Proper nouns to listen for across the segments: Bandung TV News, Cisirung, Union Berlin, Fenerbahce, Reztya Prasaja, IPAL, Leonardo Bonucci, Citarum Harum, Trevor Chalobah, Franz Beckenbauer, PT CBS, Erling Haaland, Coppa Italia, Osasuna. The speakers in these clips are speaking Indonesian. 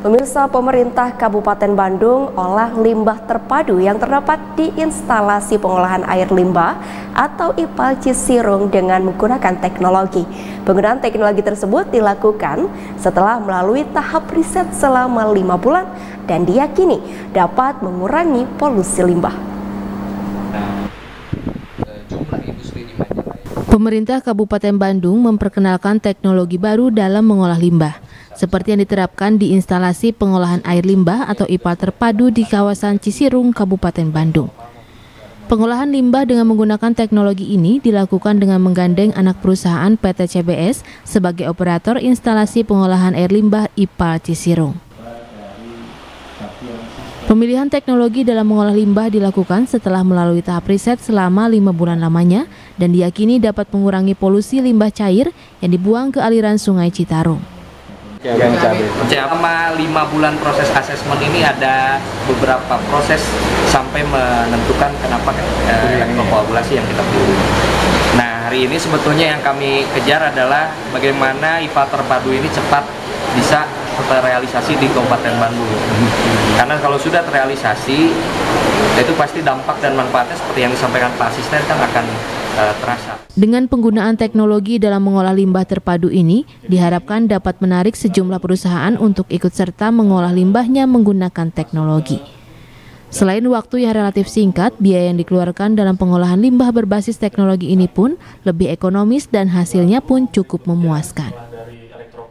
Pemirsa, pemerintah Kabupaten Bandung olah limbah terpadu yang terdapat di instalasi pengolahan air limbah atau IPAL Cisirung dengan menggunakan teknologi. Penggunaan teknologi tersebut dilakukan setelah melalui tahap riset selama 5 bulan dan diyakini dapat mengurangi polusi limbah. Pemerintah Kabupaten Bandung memperkenalkan teknologi baru dalam mengolah limbah, seperti yang diterapkan di instalasi pengolahan air limbah atau IPAL terpadu di kawasan Cisirung, Kabupaten Bandung. Pengolahan limbah dengan menggunakan teknologi ini dilakukan dengan menggandeng anak perusahaan PT CBS sebagai operator instalasi pengolahan air limbah IPAL Cisirung. Pemilihan teknologi dalam mengolah limbah dilakukan setelah melalui tahap riset selama 5 bulan lamanya dan diyakini dapat mengurangi polusi limbah cair yang dibuang ke aliran sungai Citarum. Selama 5 bulan proses asesmen ini ada beberapa proses sampai menentukan kenapa koagulasi yang kita perlu. Nah, hari ini sebetulnya yang kami kejar adalah bagaimana IPAL terpadu ini cepat bisa terrealisasi di Kabupaten Bandung. Karena kalau sudah terrealisasi, itu pasti dampak dan manfaatnya seperti yang disampaikan Pak Asisten kan akan terasa. Dengan penggunaan teknologi dalam mengolah limbah terpadu ini, diharapkan dapat menarik sejumlah perusahaan untuk ikut serta mengolah limbahnya menggunakan teknologi. Selain waktu yang relatif singkat, biaya yang dikeluarkan dalam pengolahan limbah berbasis teknologi ini pun lebih ekonomis dan hasilnya pun cukup memuaskan.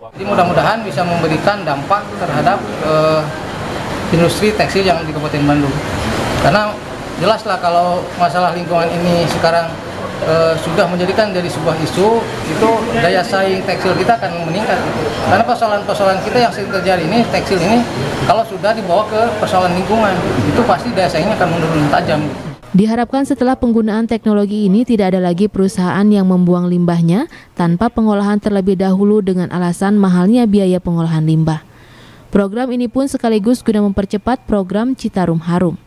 Jadi mudah-mudahan bisa memberikan dampak terhadap industri tekstil yang di Kabupaten Bandung. Karena jelaslah kalau masalah lingkungan ini sekarang sudah menjadikan dari sebuah isu, itu daya saing tekstil kita akan meningkat. Karena persoalan-persoalan kita yang sering terjadi ini, tekstil ini, kalau sudah dibawa ke persoalan lingkungan, itu pasti daya saingnya akan menurun tajam. Diharapkan setelah penggunaan teknologi ini tidak ada lagi perusahaan yang membuang limbahnya tanpa pengolahan terlebih dahulu dengan alasan mahalnya biaya pengolahan limbah. Program ini pun sekaligus guna mempercepat program Citarum Harum.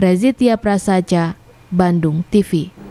Reztya Prasaja, Bandung TV.